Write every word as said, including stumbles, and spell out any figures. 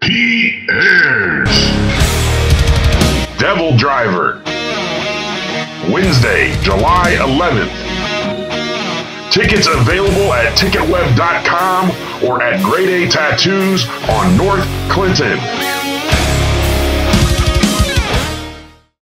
Pierre's. Devildriver, Wednesday, July eleventh. Tickets available at TicketWeb dot com or at Grade A Tattoos on North Clinton.